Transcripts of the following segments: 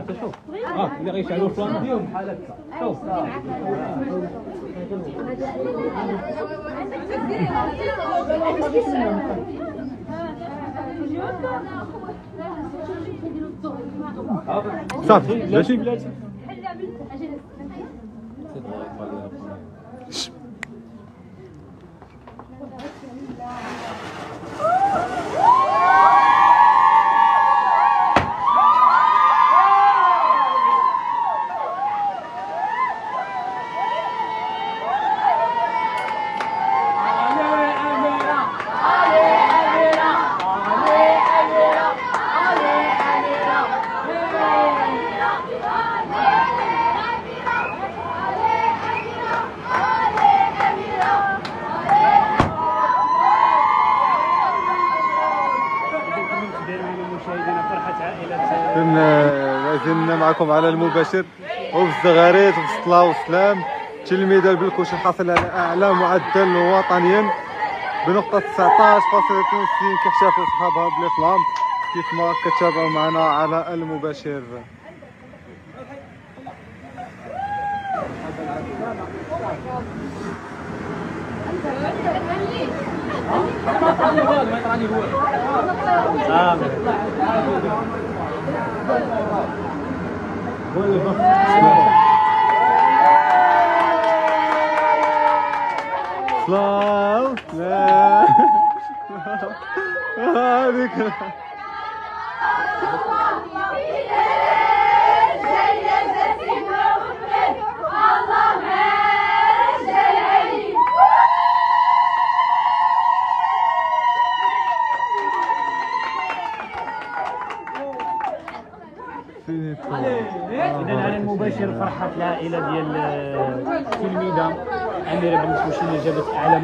انت شوف اللي غيشعلوا الفلان ديالهم بحال هكا. شوف صافي ماشي بلاتي لازلنا معكم على المباشر وفي الزغاريت وفي الصلاة والسلام. تلميذة بلكوشي حاصل على أعلى معدل وطنيا بنقطة 19.62 كيحتفل صحابها بالإقلام كيفما كتابعوا معنا على المباشر. سلام لا هذيك إذا على المباشر فرحة العائلة ديال التلميذة أميرة بلكوشي اللي جابت أعلى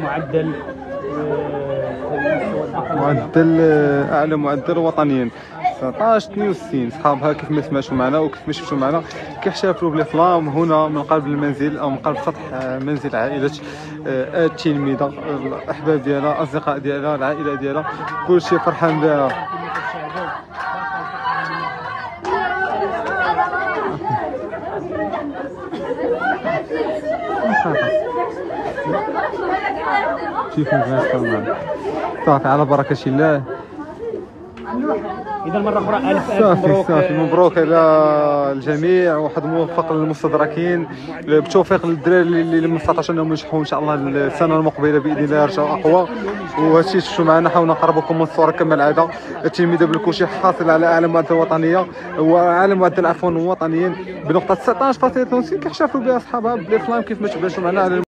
معدل وطنيا 19.62. صحابها كيف ما سمعتوا معنا وكيف ما شفتوا معنا كيحتفلوا بالإقلام هنا من قلب المنزل أو من قلب سطح منزل عائلة التلميذة. الأحباب ديالها، الأصدقاء ديالها، العائلة ديالها، كلشي فرحان بها. صافي على بركة الله. إذا مرة أخرى ألف مبروك. صافي مبروك إلى الجميع وواحد موفق للمستدركين بالتوفيق للدراري اللي ما استطاعوش أنهم ينجحوا إن شاء الله السنة المقبلة بإذن الله يرجعوا أقوى. وهادشي اللي شفتوا معنا حاولنا نقربوكم من الصورة كما العادة. التلميذة بلكوشي حاصل على أعلى معدل وطنية وأعلى معدل عفوا وطنيا بنقطة 19.62 كيحتفلوا بها أصحابها بالإقلام كيف ما تباشروا معنا على